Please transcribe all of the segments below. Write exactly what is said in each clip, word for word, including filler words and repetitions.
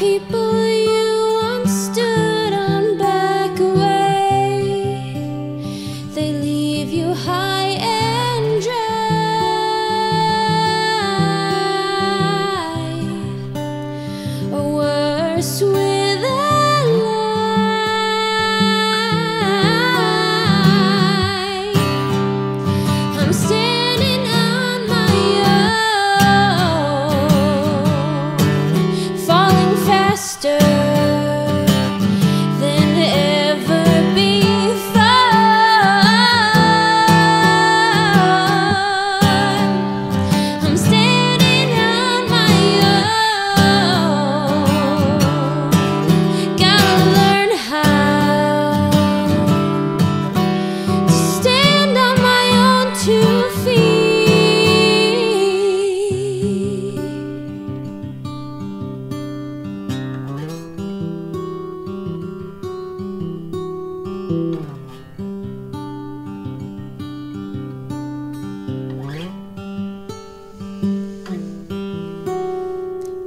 people you once stood on back away. They leave you high and dry, or worse, with a lie. I'm standing on my own, falling faster.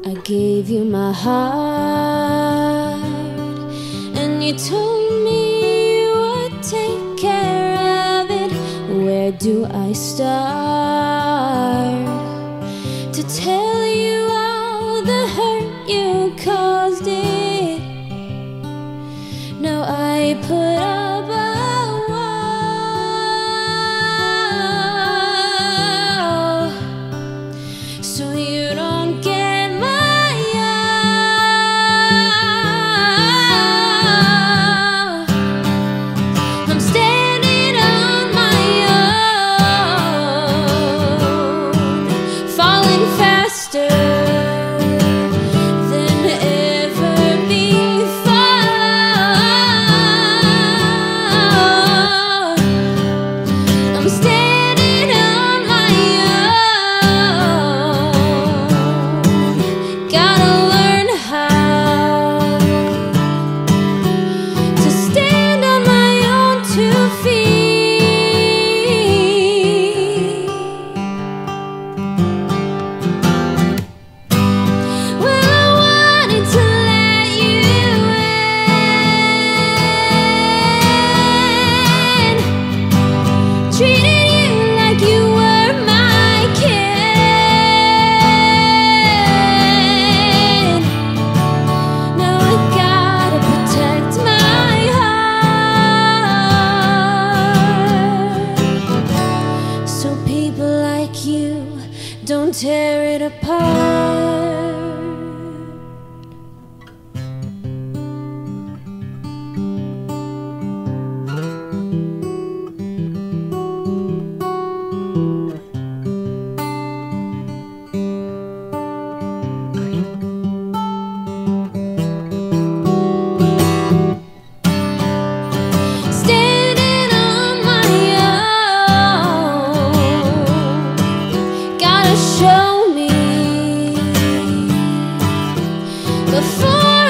I gave you my heart, and you told me you would take care of it. Where do I start to tell you all the hurt you caused it? Now I put up a you, don't tear it apart. Show me before